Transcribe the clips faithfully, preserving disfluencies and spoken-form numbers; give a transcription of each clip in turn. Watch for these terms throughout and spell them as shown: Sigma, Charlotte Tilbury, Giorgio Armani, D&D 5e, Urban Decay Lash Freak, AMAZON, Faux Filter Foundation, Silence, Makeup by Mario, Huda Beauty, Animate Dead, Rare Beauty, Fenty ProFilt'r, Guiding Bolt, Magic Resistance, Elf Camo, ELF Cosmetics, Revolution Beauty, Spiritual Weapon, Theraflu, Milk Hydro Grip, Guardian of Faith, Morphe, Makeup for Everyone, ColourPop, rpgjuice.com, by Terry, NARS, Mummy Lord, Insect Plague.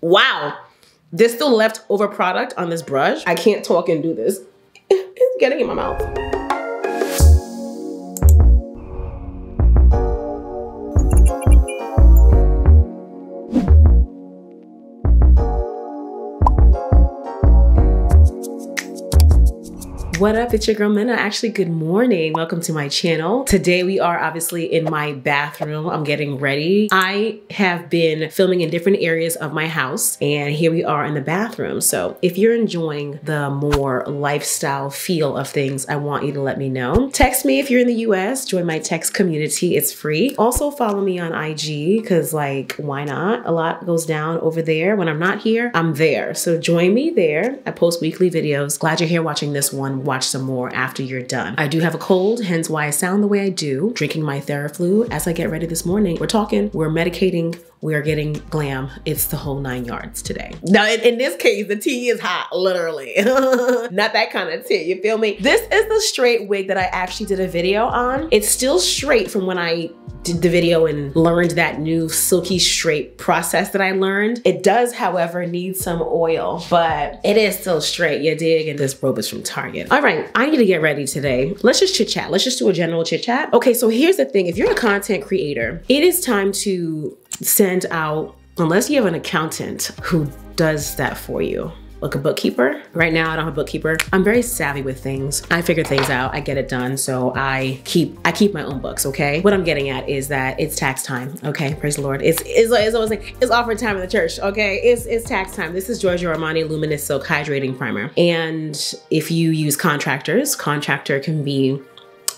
Wow. There's still leftover product on this brush. I can't talk and do this. It's getting in my mouth. What up, it's your girl Minna. Actually, good morning. Welcome to my channel. Today we are obviously in my bathroom. I'm getting ready. I have been filming in different areas of my house and here we are in the bathroom. So if you're enjoying the more lifestyle feel of things, I want you to let me know. Text me if you're in the U S, join my text community, it's free. Also follow me on I G, cause like, why not? A lot goes down over there. When I'm not here, I'm there. So join me there. I post weekly videos. Glad you're here watching this one. Watch some more after you're done. I do have a cold, hence why I sound the way I do, drinking my Theraflu as I get ready this morning. We're talking, we're medicating, we're getting glam. It's the whole nine yards today. Now, in, in this case, the tea is hot, literally. Not that kind of tea, you feel me? This is the straight wig that I actually did a video on. It's still straight from when I did the video and learned that new silky straight process that I learned. It does, however, need some oil, but it is still straight, you dig? And this robe is from Target. All right, I need to get ready today. Let's just chit chat. Let's just do a general chit chat. Okay, so here's the thing. If you're a content creator, it is time to send out, unless you have an accountant who does that for you. Like a bookkeeper. Right now I don't have a bookkeeper. I'm very savvy with things. I figure things out, I get it done. So I keep I keep my own books, okay? What I'm getting at is that it's tax time, okay? Praise the Lord. It's it's, it's always like, it's offering time in the church, okay? It's it's tax time. This is Giorgio Armani Luminous Silk Hydrating Primer. And if you use contractors, contractor can be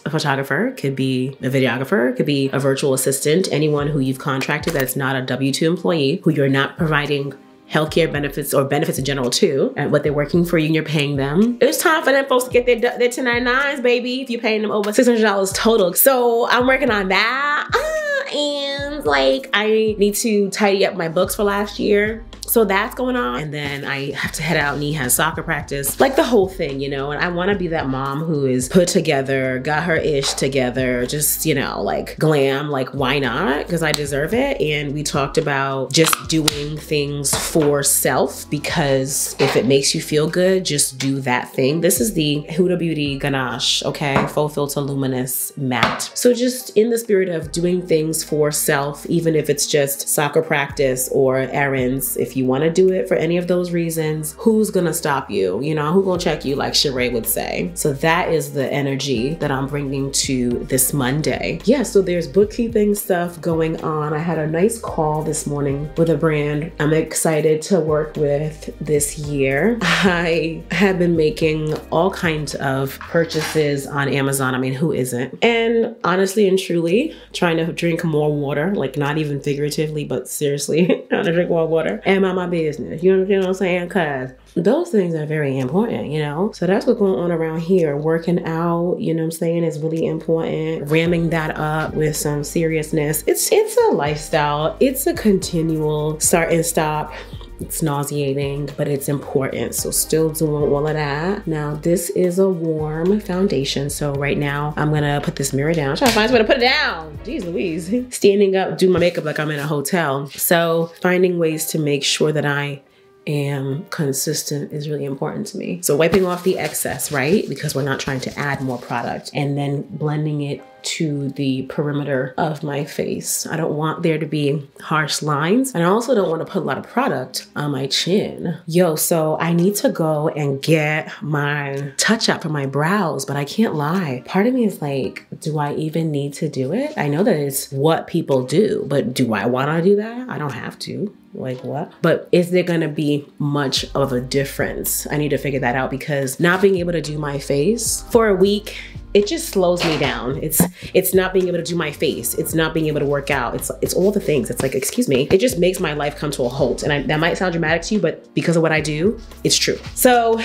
a photographer, could be a videographer, could be a virtual assistant, anyone who you've contracted that's not a W two employee, who you're not providing healthcare benefits or benefits in general too, and what they're working for you and you're paying them. It's time for them folks to get their, their ten ninety-nines, baby, if you're paying them over six hundred dollars total. So I'm working on that. Ah, and like, I need to tidy up my books for last year. So that's going on. And then I have to head out and he has soccer practice, like the whole thing, you know, and I want to be that mom who is put together, got her ish together, just, you know, like glam, like why not? Because I deserve it. And we talked about just doing things for self, because if it makes you feel good, just do that thing. This is the Huda Beauty Ganache, okay? Faux Filter Luminous Matte. So just in the spirit of doing things for self, even if it's just soccer practice or errands, if you you want to do it for any of those reasons, who's gonna stop you? You know, who gonna check you, like Sheree would say. So that is the energy that I'm bringing to this Monday. Yeah, so there's bookkeeping stuff going on. I had a nice call this morning with a brand I'm excited to work with this year. I have been making all kinds of purchases on Amazon. I mean, who isn't? And honestly and truly, trying to drink more water, like not even figuratively, but seriously, trying to drink more water. And my business, you know, you know what I'm saying? Cause those things are very important, you know? So that's what's going on around here. Working out, you know what I'm saying, is really important. Ramming that up with some seriousness. It's, it's a lifestyle. It's a continual start and stop. It's nauseating, but it's important. So still doing all of that. Now this is a warm foundation. So right now I'm gonna put this mirror down. I'm trying to find a way to put it down. Jeez Louise. Standing up, do my makeup like I'm in a hotel. So finding ways to make sure that I am consistent is really important to me. So wiping off the excess, right? Because we're not trying to add more product, and then blending it to the perimeter of my face. I don't want there to be harsh lines, and I also don't want to put a lot of product on my chin. Yo, so I need to go and get my touch up for my brows, but I can't lie. Part of me is like, do I even need to do it? I know that it's what people do, but do I want to do that? I don't have to. Like what? But is there gonna be much of a difference? I need to figure that out, because not being able to do my face for a week, it just slows me down. It's it's not being able to do my face. It's not being able to work out. It's it's all the things. It's like, excuse me. It just makes my life come to a halt. And I, that might sound dramatic to you, but because of what I do, it's true. So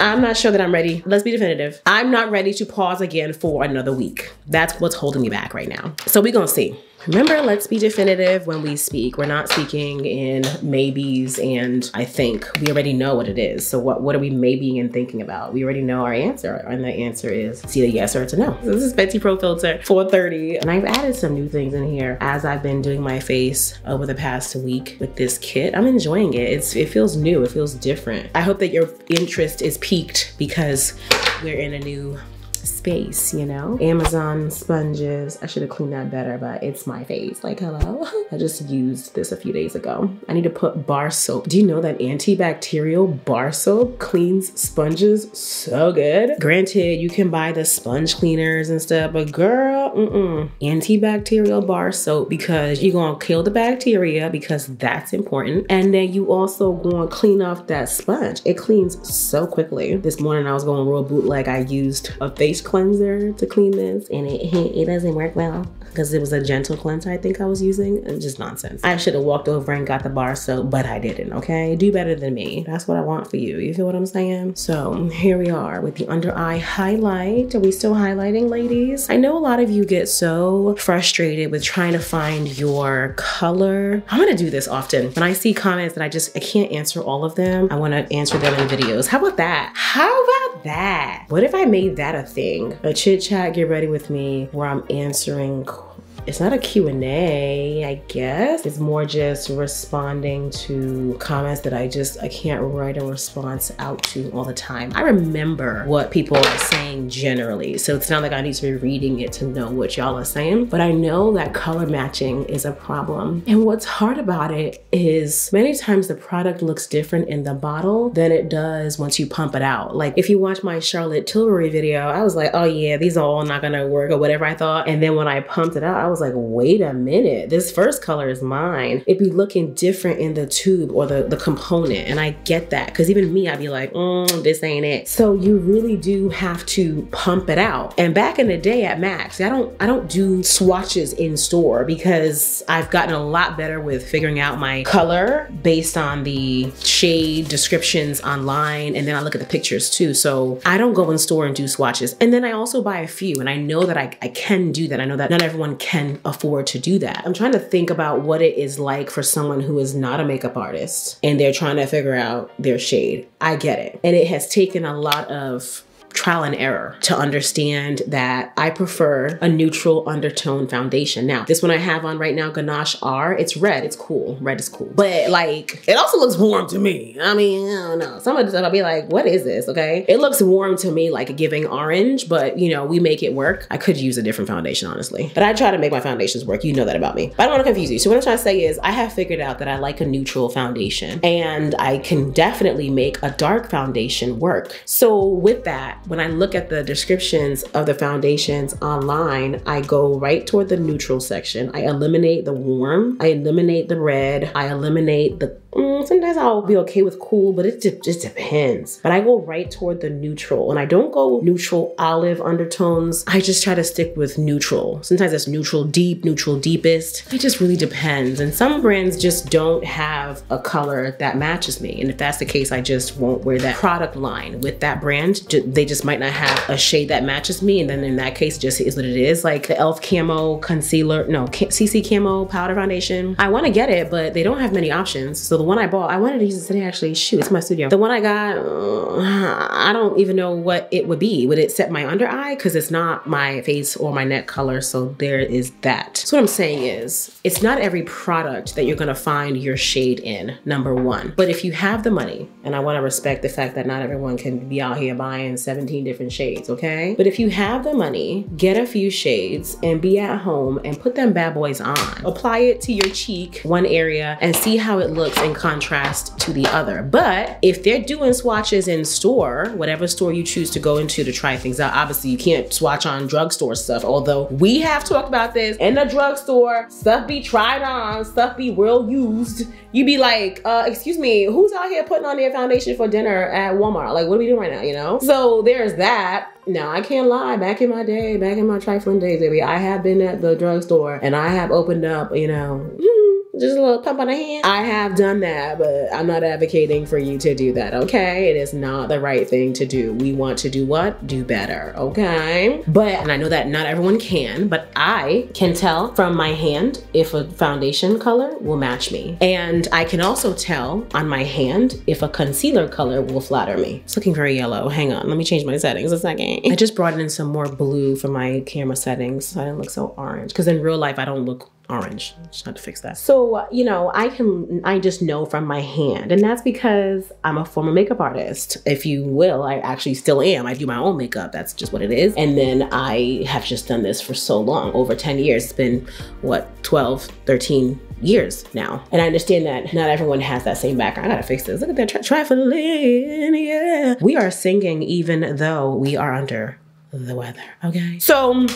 I'm not sure that I'm ready. Let's be definitive. I'm not ready to pause again for another week. That's what's holding me back right now. So we're gonna see. Remember, let's be definitive when we speak. We're not speaking in maybes and I think. We already know what it is. So what, what are we maybe and thinking about? We already know our answer, and the answer is it's either yes or it's a no. So this is Fenty ProFilt'r four thirty. And I've added some new things in here as I've been doing my face over the past week with this kit. I'm enjoying it. It's, it feels new, it feels different. I hope that your interest is piqued because we're in a new space, you know? Amazon sponges. I should have cleaned that better, but it's my face. Like, hello? I just used this a few days ago. I need to put bar soap. Do you know that antibacterial bar soap cleans sponges so good? Granted, you can buy the sponge cleaners and stuff, but girl, mm-mm. Antibacterial bar soap, because you're gonna kill the bacteria, because that's important. And then you also gonna clean off that sponge. It cleans so quickly. This morning I was going real bootleg. I used a face cleanser to clean this, and it it doesn't work well because it was a gentle cleanser I think I was using. It's just nonsense. I should have walked over and got the bar soap, but I didn't. Okay, do better than me. That's what I want for you. You feel what I'm saying? So here we are with the under eye highlight. Are we still highlighting, ladies? I know a lot of you get so frustrated with trying to find your color. I'm gonna do this often when I see comments that I just I can't answer all of them. I want to answer them in videos. How about that? How about that? What if I made that a thing? A chit chat, get ready with me, where I'm answering. It's not a Q and A, I guess. It's more just responding to comments that I just, I can't write a response out to all the time. I remember what people are saying generally, so it's not like I need to be reading it to know what y'all are saying, but I know that color matching is a problem. And what's hard about it is many times the product looks different in the bottle than it does once you pump it out. Like if you watch my Charlotte Tilbury video, I was like, oh yeah, these are all not gonna work or whatever I thought. And then when I pumped it out, I was I was like, wait a minute, this first color is mine. It'd be looking different in the tube or the, the component. And I get that, because even me, I'd be like, mm, this ain't it. So you really do have to pump it out. And back in the day at Max, I don't, I don't do swatches in store because I've gotten a lot better with figuring out my color based on the shade descriptions online. And then I look at the pictures too. So I don't go in store and do swatches. And then I also buy a few, and I know that I, I can do that. I know that not everyone can afford to do that. I'm trying to think about what it is like for someone who is not a makeup artist and they're trying to figure out their shade. I get it. And it has taken a lot of trial and error to understand that I prefer a neutral undertone foundation. Now, this one I have on right now, Ganache R, it's red, it's cool. Red is cool. But like, it also looks warm to me. I mean, I don't know. Some of the stuff I'll be like, what is this, okay? It looks warm to me, like giving orange, but you know, we make it work. I could use a different foundation, honestly. But I try to make my foundations work. You know that about me. But I don't wanna confuse you. So what I'm trying to say is I have figured out that I like a neutral foundation, and I can definitely make a dark foundation work. So with that, when I look at the descriptions of the foundations online, I go right toward the neutral section. I eliminate the warm, I eliminate the red, I eliminate the, mm, sometimes I'll be okay with cool, but it just depends. But I go right toward the neutral, and I don't go neutral olive undertones. I just try to stick with neutral. Sometimes it's neutral deep, neutral deepest. It just really depends. And some brands just don't have a color that matches me. And if that's the case, I just won't wear that product line with that brand. They just might not have a shade that matches me, and then in that case, just is what it is. Like the Elf Camo concealer, no, C C Camo powder foundation. I want to get it, but they don't have many options. So the one I bought, I wanted to use it today actually. Shoot, it's my studio. The one I got, uh, I don't even know what it would be. Would it set my under eye? Because it's not my face or my neck color, so there is that. So what I'm saying is, it's not every product that you're gonna find your shade in, number one. But if you have the money, and I want to respect the fact that not everyone can be out here buying seven different shades, okay? But if you have the money, get a few shades and be at home and put them bad boys on. Apply it to your cheek, one area, and see how it looks in contrast to the other. But if they're doing swatches in store, whatever store you choose to go into to try things out, obviously you can't swatch on drugstore stuff, although we have talked about this in the drugstore. Stuff be tried on, stuff be well used. You be like, uh, excuse me, who's out here putting on their foundation for dinner at Walmart? Like, what are we doing right now, you know? So there There's that. Now, I can't lie, back in my day, back in my trifling days, baby, I have been at the drugstore and I have opened up, you know, just a little pump on the hand. I have done that, but I'm not advocating for you to do that, okay? It is not the right thing to do. We want to do what? Do better, okay? But, and I know that not everyone can, but I can tell from my hand if a foundation color will match me. And I can also tell on my hand if a concealer color will flatter me. It's looking very yellow. Hang on, let me change my settings a second. I just brought in some more blue for my camera settings so I didn't look so orange. Because in real life, I don't look orange. Just had to fix that. So, you know, I can, I just know from my hand, and that's because I'm a former makeup artist. If you will, I actually still am. I do my own makeup. That's just what it is. And then I have just done this for so long, over ten years. It's been what, twelve, thirteen years now. And I understand that not everyone has that same background. I gotta fix this. Look at that tri trifling, yeah. We are singing even though we are under the weather, okay? So,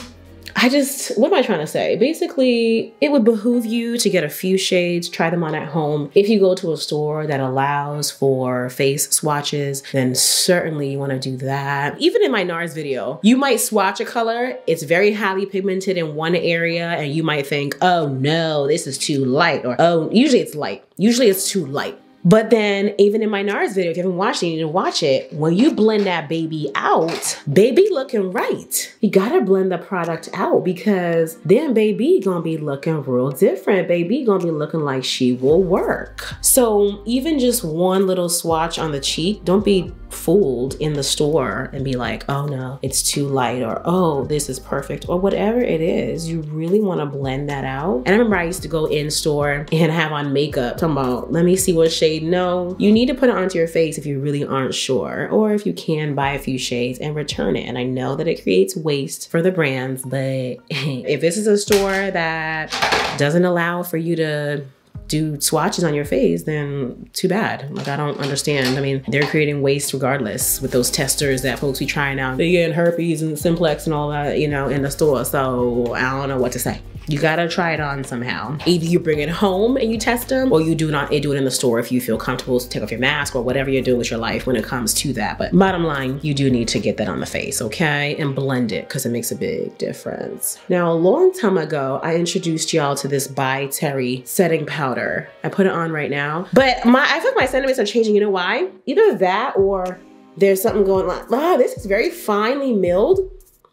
I just, what am I trying to say? Basically, it would behoove you to get a few shades, try them on at home. If you go to a store that allows for face swatches, then certainly you wanna do that. Even in my NARS video, you might swatch a color, it's very highly pigmented in one area, and you might think, oh no, this is too light, or oh, usually it's light. Usually it's too light. But then even in my NARS video, if you haven't watched it, you need to watch it. When you blend that baby out, baby looking right. You gotta blend the product out because then baby gonna be looking real different. Baby gonna be looking like she will work. So even just one little swatch on the cheek, don't be fooled in the store and be like, oh no, it's too light, or oh, this is perfect, or whatever it is. You really wanna blend that out. And I remember I used to go in store and have on makeup, talking about, let me see what shade. No, you need to put it onto your face if you really aren't sure, or if you can buy a few shades and return it. And I know that it creates waste for the brands, but if this is a store that doesn't allow for you to do swatches on your face, then too bad. Like, I don't understand. I mean, they're creating waste regardless with those testers that folks be trying out. They getting herpes and simplex and all that, you know, in the store. So I don't know what to say. You gotta try it on somehow. Either you bring it home and you test them, or you do not do it in the store if you feel comfortable to take off your mask or whatever you're doing with your life when it comes to that. But bottom line, you do need to get that on the face, okay? And blend it, because it makes a big difference. Now, a long time ago, I introduced y'all to this by Terry setting powder. I put it on right now. But my, I feel like my sentiments are changing. You know why? Either that or there's something going on. Oh, this is very finely milled.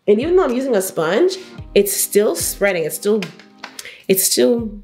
And even though I'm using a sponge, it's still spreading. It's still, it's still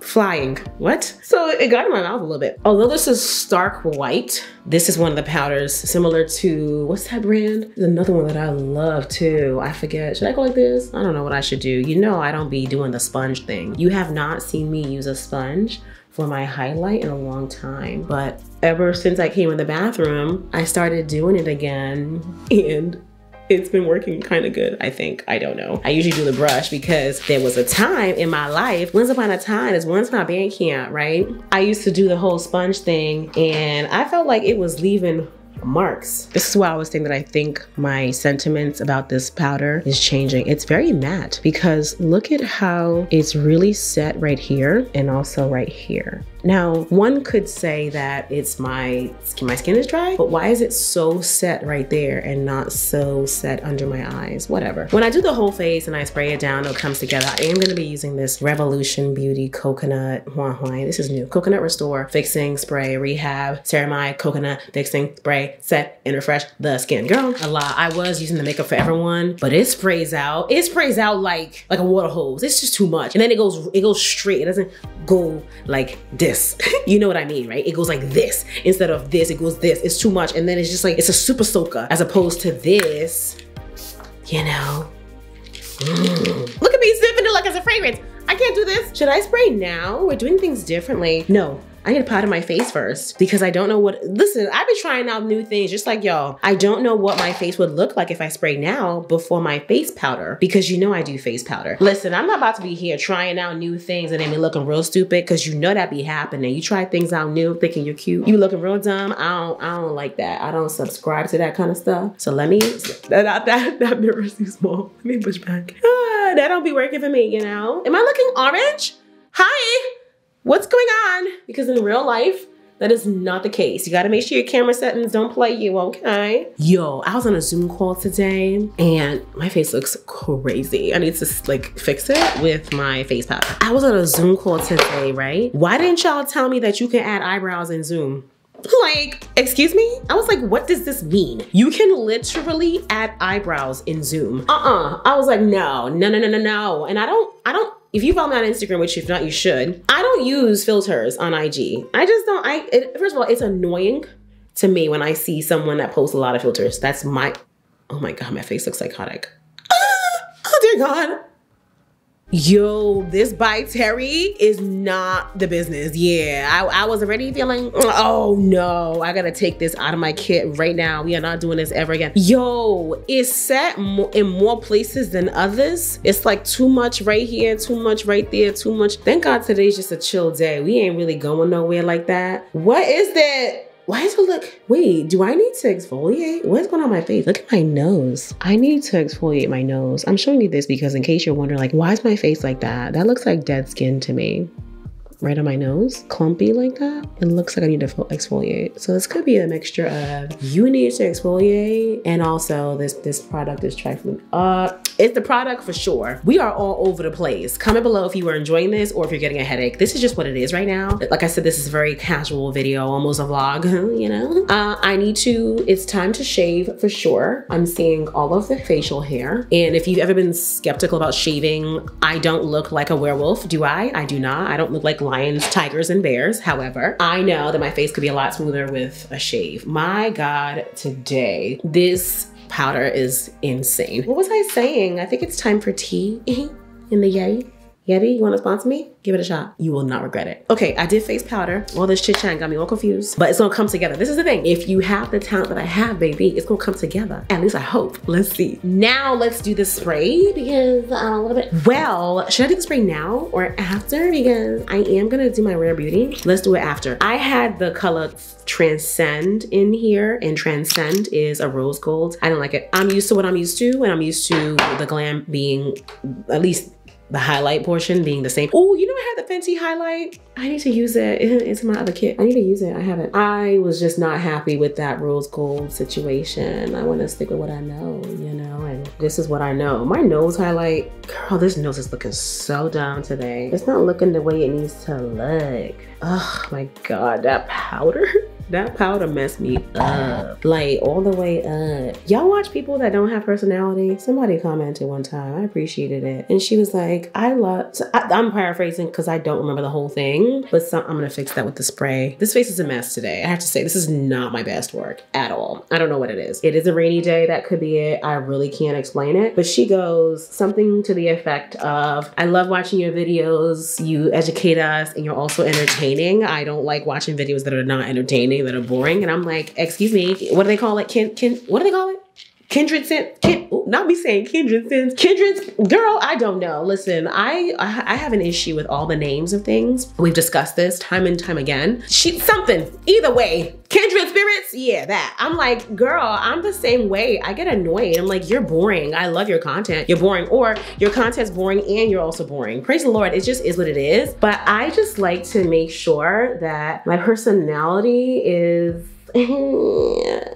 flying. What? So it got in my mouth a little bit. Although this is stark white, this is one of the powders similar to, what's that brand? There's another one that I love too. I forget. Should I go like this? I don't know what I should do. You know, I don't be doing the sponge thing. You have not seen me use a sponge for my highlight in a long time, but ever since I came in the bathroom, I started doing it again, and it's been working kind of good, I think. I don't know. I usually do the brush because there was a time in my life, once upon a time, it's once my band camp, right? I used to do the whole sponge thing and I felt like it was leaving marks. This is why I was saying that I think my sentiments about this powder is changing. It's very matte because look at how it's really set right here and also right here. Now, one could say that it's my skin, my skin is dry, but why is it so set right there and not so set under my eyes? Whatever. When I do the whole face and I spray it down, it comes together. I am going to be using this Revolution Beauty Coconut, this is new, Coconut Restore Fixing Spray Rehab Ceramide Coconut Fixing Spray Set and Refresh the Skin. Girl, a lot. I was using the Makeup for Everyone, but it sprays out. It sprays out like, like a water hose. It's just too much. And then it goes, it goes straight. It doesn't go like this. You know what I mean, right? It goes like this instead of this. It goes this. It's too much. And then it's just like, it's a super soaker as opposed to this, you know. Mm. Look at me sipping it like it's a fragrance. I can't do this. Should I spray now? We're doing things differently. No, I need to powder my face first because I don't know what, listen, I've been trying out new things just like y'all. I don't know what my face would look like if I spray now before my face powder, because you know I do face powder. Listen, I'm not about to be here trying out new things and then me looking real stupid, because you know that be happening. You try things out new thinking you're cute. You looking real dumb. I don't, I don't like that. I don't subscribe to that kind of stuff. So let me, that, that, that mirror is too small. Let me push back. Ah, that don't be working for me, you know? Am I looking orange? Hi. What's going on? Because in real life, That is not the case. You gotta make sure your camera settings don't play you, okay? Yo, I was on a Zoom call today and my face looks crazy. I need to like fix it with my face powder. I was on a Zoom call today, right? Why didn't y'all tell me that you can add eyebrows in Zoom? Like, excuse me? I was like, what does this mean? You can literally add eyebrows in Zoom. Uh-uh. I was like, no, no, no, no, no, no. And I don't, I don't, if you follow me on Instagram, which if not, you should. I don't use filters on I G. I just don't, I, it, first of all, it's annoying to me when I see someone that posts a lot of filters. That's my, oh my God, my face looks psychotic. Oh dear God. Yo, this by Terry is not the business. Yeah, I, I was already feeling, oh no, I gotta take this out of my kit right now. We are not doing this ever again. Yo, it's set mo in more places than others. It's like too much right here, too much right there, too much. Thank God today's just a chill day. We ain't really going nowhere like that. What is that? Why does it look, wait, do I need to exfoliate? What's going on my face? Look at my nose. I need to exfoliate my nose. I'm showing you this because in case you're wondering like, why is my face like that? That looks like dead skin to me. Right on my nose, clumpy like that. It looks like I need to exfoliate. So this could be a mixture of you need to exfoliate and also this this product is trifling. Uh, it's the product for sure. We are all over the place. Comment below if you are enjoying this or if you're getting a headache. This is just what it is right now. Like I said, this is a very casual video, almost a vlog, you know? Uh, I need to, it's time to shave for sure. I'm seeing all of the facial hair. And if you've ever been skeptical about shaving, I don't look like a werewolf, do I? I do not. I don't look like lions, tigers, and bears. However, I know that my face could be a lot smoother with a shave. My God, today, this powder is insane. What was I saying? I think it's time for tea in the Yeti. Yeti, you wanna sponsor me? Give it a shot. You will not regret it. Okay, I did face powder. All this chit-chat got me all confused, but it's gonna come together. This is the thing. If you have the talent that I have, baby, it's gonna come together. At least I hope. Let's see. Now let's do the spray because I'm a little bit, well, should I do the spray now or after? Because I am gonna do my Rare Beauty. Let's do it after. I had the color Transcend in here, and Transcend is a rose gold. I don't like it. I'm used to what I'm used to, and I'm used to the glam being at least the highlight portion being the same. Oh, you know I had the Fenty highlight? I need to use it. It's in my other kit. I need to use it. I haven't. I was just not happy with that rose gold situation. I want to stick with what I know, you know, and this is what I know. My nose highlight, girl, this nose is looking so down today. It's not looking the way it needs to look. Oh my God, that powder. That powder messed me up, like all the way up. Y'all watch people that don't have personality? Somebody commented one time, I appreciated it. And she was like, I love, so I, I'm paraphrasing because I don't remember the whole thing, but some, I'm gonna fix that with the spray. This face is a mess today. I have to say, this is not my best work at all. I don't know what it is. It is a rainy day, that could be it. I really can't explain it. But she goes something to the effect of, I love watching your videos. You educate us and you're also entertaining. I don't like watching videos that are not entertaining, that are boring. And I'm like, excuse me, what do they call it? Kin, kin, what do they call it? Kindred sin, kin, not me saying kindred sins, kindred, girl, I don't know. Listen, I I have an issue with all the names of things. We've discussed this time and time again. She, something, either way, kindred spirits, yeah, that. I'm like, girl, I'm the same way. I get annoyed. I'm like, you're boring. I love your content. You're boring, or your content's boring and you're also boring. Praise the Lord, it just is what it is. But I just like to make sure that my personality is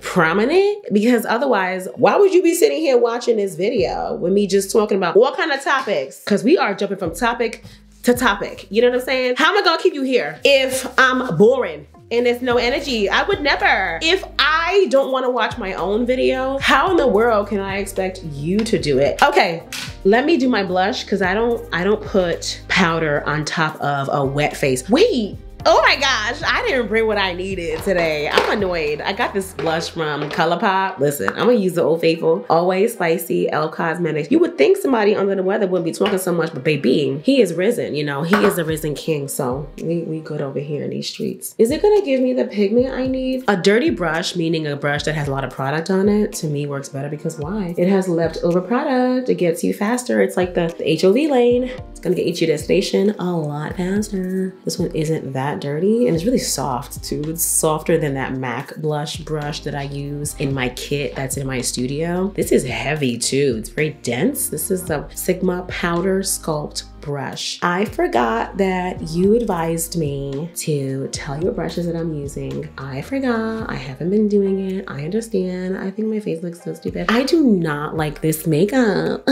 prominent, because otherwise why would you be sitting here watching this video with me just talking about what kind of topics, because we are jumping from topic to topic, you know what I'm saying? How am I gonna keep you here if I'm boring and there's no energy? I would never. If I don't want to watch my own video, how in the world can I expect you to do it? Okay, let me do my blush, because I don't I don't put powder on top of a wet face. Wait, oh my gosh, I didn't bring what I needed today. I'm annoyed. I got this blush from ColourPop. Listen, I'm gonna use the Old Faithful, Always Spicy, E L F Cosmetics. You would think somebody under the weather wouldn't be talking so much, but baby, he is risen, you know? He is a risen king, so we, we good over here in these streets. Is it gonna give me the pigment I need? A dirty brush, meaning a brush that has a lot of product on it, to me works better, because why? It has leftover product, it gets you faster. It's like the, the H O V lane. gonna get you to your destination a lot faster. This one isn't that dirty and it's really soft too. It's softer than that MAC blush brush that I use in my kit that's in my studio. This is heavy too, it's very dense. This is the Sigma Powder Sculpt brush. I forgot that you advised me to tell you what brushes that I'm using. I forgot, I haven't been doing it. I understand, I think my face looks so stupid. I do not like this makeup.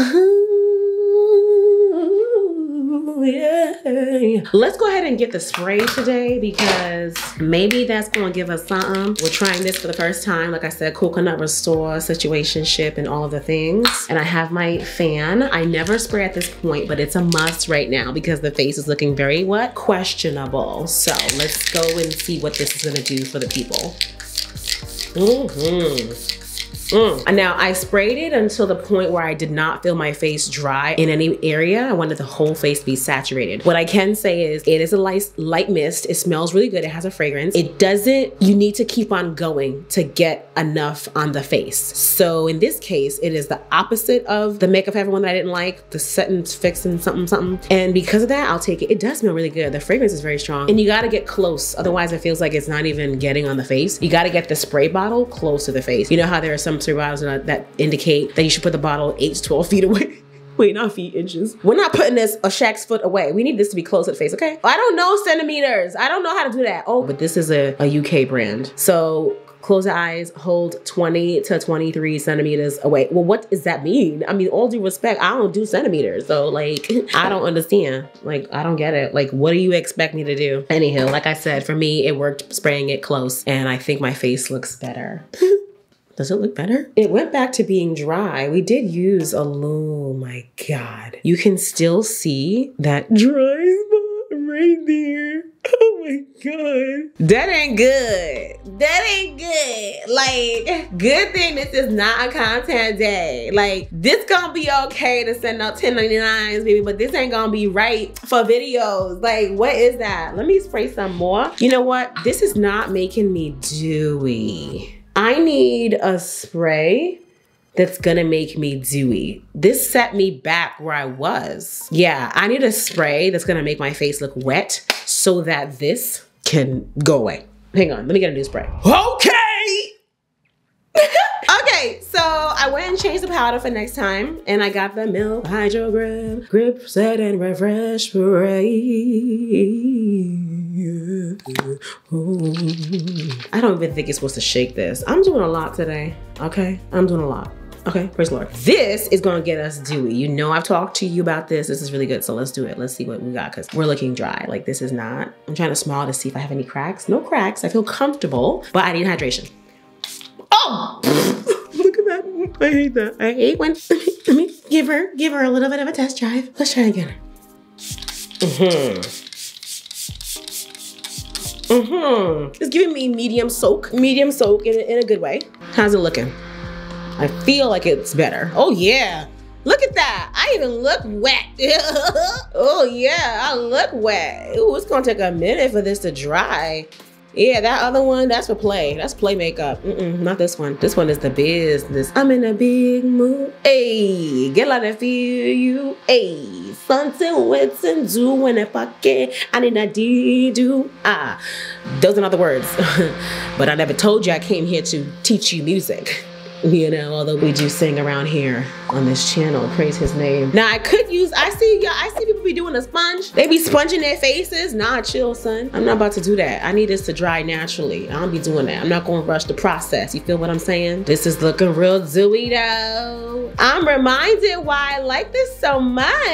Yeah. Let's go ahead and get the spray today because maybe that's gonna give us something. We're trying this for the first time. Like I said, coconut restore, situationship, and all of the things. And I have my fan. I never spray at this point, but it's a must right now because the face is looking very, what? Questionable. So let's go and see what this is gonna do for the people. Mm-hmm. Mm. Now I sprayed it until the point where I did not feel my face dry in any area. I wanted the whole face to be saturated. What I can say is it is a light, light mist. It smells really good. It has a fragrance. It doesn't, you need to keep on going to get enough on the face. So in this case, it is the opposite of the Makeup for Everyone that I didn't like, the setting, fixing something, something. And because of that, I'll take it. It does smell really good. The fragrance is very strong and you got to get close. Otherwise it feels like it's not even getting on the face. You got to get the spray bottle close to the face. You know how there are some bottles that indicate that you should put the bottle eight to twelve feet away. Wait, not feet, inches. We're not putting this a shack's foot away. We need this to be close to the face, okay? I don't know centimeters. I don't know how to do that. Oh, but this is a, a U K brand. So close your eyes, hold twenty to twenty-three centimeters away. Well, what does that mean? I mean, all due respect, I don't do centimeters. So like, I don't understand. Like, I don't get it. Like, what do you expect me to do? Anywho, like I said, for me, it worked spraying it close. And I think my face looks better. Does it look better? It went back to being dry. We did use a little, oh my God. You can still see that dry spot right there. Oh my God. That ain't good. That ain't good. Like, good thing this is not a content day. Like, this gonna be okay to send out ten ninety-nines, baby, but this ain't gonna be right for videos. Like, what is that? Let me spray some more. You know what? This is not making me dewy. I need a spray that's gonna make me dewy. This set me back where I was. Yeah, I need a spray that's gonna make my face look wet so that this can go away. Hang on, let me get a new spray. Okay! Okay, so I went and changed the powder for next time and I got the Milk Hydro Grip, Grip Set and Refresh Spray. I don't even think it's supposed to shake this. I'm doing a lot today, okay? I'm doing a lot. Okay, praise the Lord. This is gonna get us dewy. You know I've talked to you about this. This is really good, so let's do it. Let's see what we got, because we're looking dry. Like, this is not, I'm trying to smile to see if I have any cracks. No cracks, I feel comfortable, but I need hydration. Oh! Look at that, I hate that. I hate when, let me, let me give her, give her a little bit of a test drive. Let's try again. Mm-hmm. Mm-hmm. It's giving me medium soak. Medium soak in, in a good way. How's it looking? I feel like it's better. Oh yeah. Look at that. I even look wet. Oh yeah, I look wet. Ooh, it's gonna take a minute for this to dry. Yeah, that other one, that's for play. That's play makeup. Mm-mm, not this one. This one is the business. I'm in a big mood. Ayy, get out of feel you. Ayy, something wet and do and if I can, I need a dee-doo. Ah, those are not the words. But I never told you I came here to teach you music. You know, although we do sing around here on this channel, praise his name. Now I could use, I see y'all, I see people be doing a sponge. They be sponging their faces. Nah, chill, son. I'm not about to do that. I need this to dry naturally. I don't be doing that. I'm not gonna rush the process. You feel what I'm saying? This is looking real dewy though. I'm reminded why I like this so much.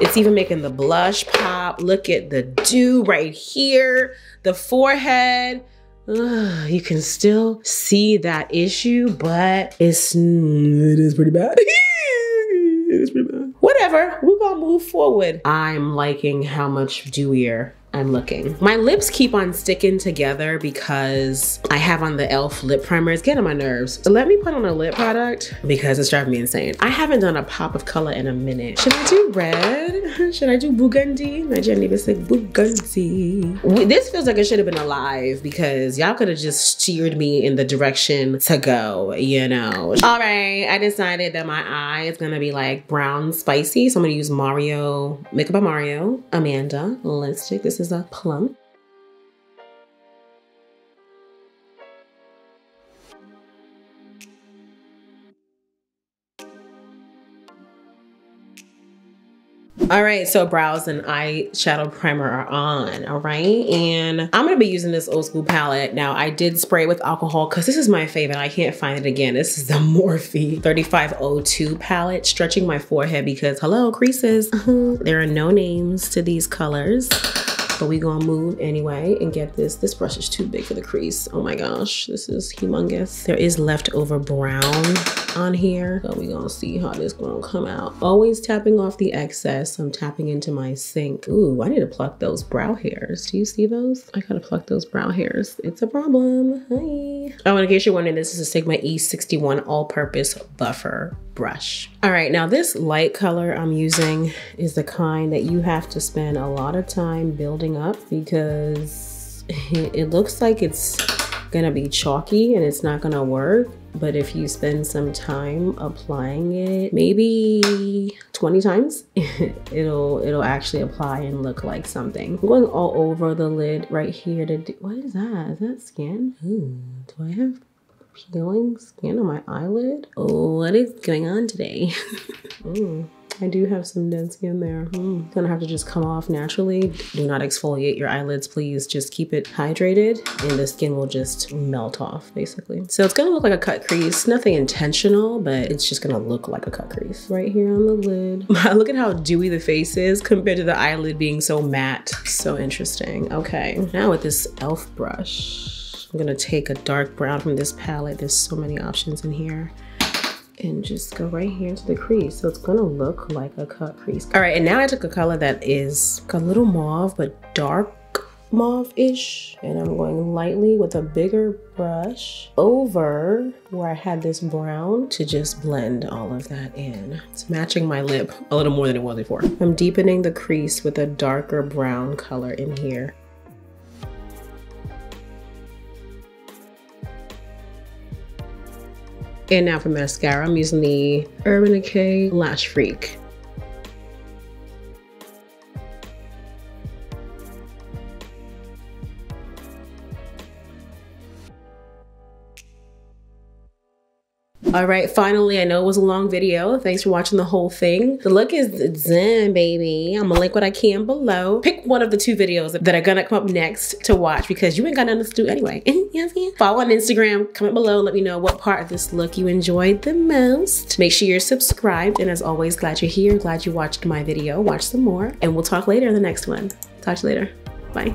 It's even making the blush pop. Look at the dew right here, the forehead. Ugh, you can still see that issue, but it's, it is pretty bad. It is pretty bad. Whatever, we're gonna move forward. I'm liking how much dewier I'm looking. My lips keep on sticking together because I have on the E L F lip primer. It's getting on my nerves. So let me put on a lip product because it's driving me insane. I haven't done a pop of color in a minute. Should I do red? Should I do burgundy? My Jenny even said burgundy. This feels like it should have been alive because y'all could have just steered me in the direction to go, you know. All right, I decided that my eye is gonna be like brown spicy. So I'm gonna use Mario, Makeup by Mario, Amanda lipstick. This is a plum. All right, so brows and eyeshadow primer are on, all right? And I'm gonna be using this old school palette. Now, I did spray with alcohol because this is my favorite. I can't find it again. This is the Morphe thirty-five oh two palette, stretching my forehead because, hello, creases. There are no names to these colors. But we gonna move anyway and get this. This brush is too big for the crease. Oh my gosh, this is humongous. There is leftover brown on here. So we gonna see how this gonna come out. Always tapping off the excess. I'm tapping into my sink. Ooh, I need to pluck those brow hairs. Do you see those? I gotta pluck those brow hairs. It's a problem. Hi. Oh, and in case you're wondering, this is a Sigma E sixty-one all-purpose buffer brush. All right, now this light color I'm using is the kind that you have to spend a lot of time building up because it looks like it's gonna be chalky and it's not gonna work. But if you spend some time applying it, maybe twenty times, it'll it'll actually apply and look like something. I'm going all over the lid right here to do, what is that? Is that skin? Ooh, do I have peeling skin on my eyelid? Oh, what is going on today? Ooh, I do have some dead skin there. Mm, it's gonna have to just come off naturally. Do not exfoliate your eyelids, please. Just keep it hydrated and the skin will just melt off, basically. So it's gonna look like a cut crease. Nothing intentional, but it's just gonna look like a cut crease. Right here on the lid. Look at how dewy the face is compared to the eyelid being so matte. So interesting. Okay, now with this E L F brush. I'm gonna take a dark brown from this palette. There's so many options in here. And just go right here into the crease. So it's gonna look like a cut crease. All right, and now I took a color that is a little mauve, but dark mauve-ish. And I'm going lightly with a bigger brush over where I had this brown to just blend all of that in. It's matching my lip a little more than it was before. I'm deepening the crease with a darker brown color in here. And now for mascara, I'm using the Urban Decay Lash Freak. All right, finally, I know it was a long video. Thanks for watching the whole thing. The look is done, baby. I'm gonna link what I can below. Pick one of the two videos that are gonna come up next to watch because you ain't got nothing to do anyway. You know what I'm saying? Follow on Instagram, comment below, let me know what part of this look you enjoyed the most. Make sure you're subscribed. And as always, glad you're here. Glad you watched my video. Watch some more. And we'll talk later in the next one. Talk to you later. Bye.